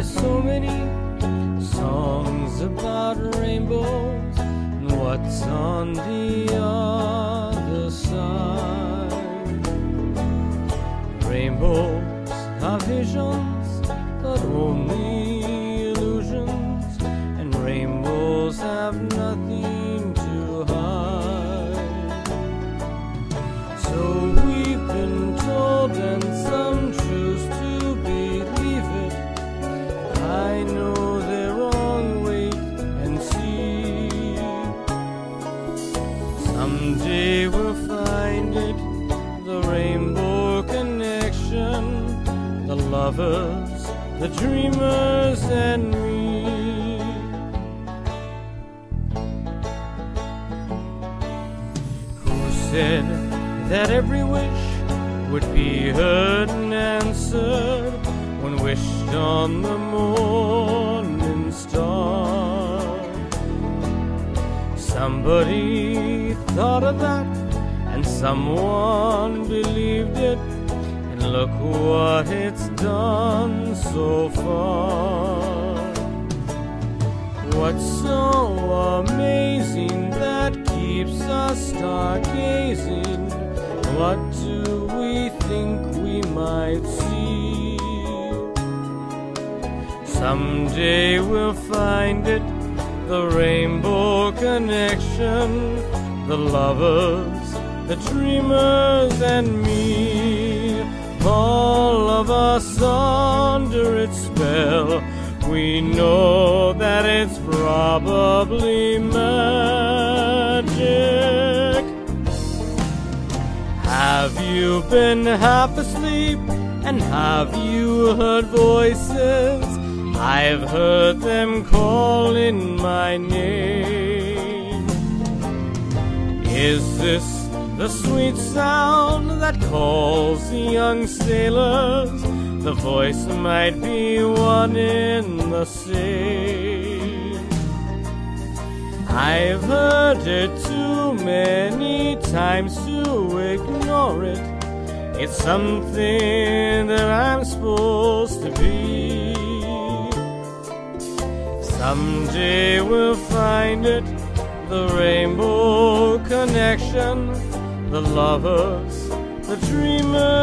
There's so many songs about rainbows and what's on the other side. Rainbows are visions, but only illusions, and rainbows have nothing to hide. So we've been told, and some choose to believe it. I know they're wrong, wait and see. Someday we'll find it, the rainbow connection, the lovers, the dreamers, and me. Who said that every wish would be heard and answered when wished on the morning star? Somebody thought of that, and someone believed it, and look what it's done so far. What's so amazing that keeps us stargazing? What do we think we might see? Someday we'll find it, the rainbow connection, the lovers, the dreamers, and me. All of us under its spell, we know that it's probably magic. Have you been half asleep, and have you heard voices? I've heard them calling my name. Is this the sweet sound that calls the young sailors? The voice might be one in the same. I've heard it too many times to ignore it. It's something that I'm supposed to be. Someday we'll find it, the rainbow connection, the lovers, the dreamers.